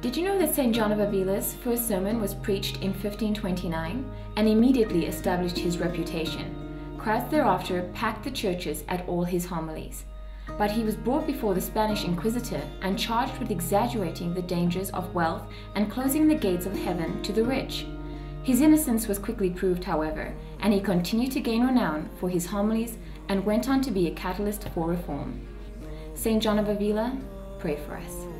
Did you know that St. John of Avila's first sermon was preached in 1529 and immediately established his reputation? Christ thereafter packed the churches at all his homilies. But he was brought before the Spanish Inquisitor and charged with exaggerating the dangers of wealth and closing the gates of heaven to the rich. His innocence was quickly proved, however, and he continued to gain renown for his homilies and went on to be a catalyst for reform. St. John of Avila, pray for us.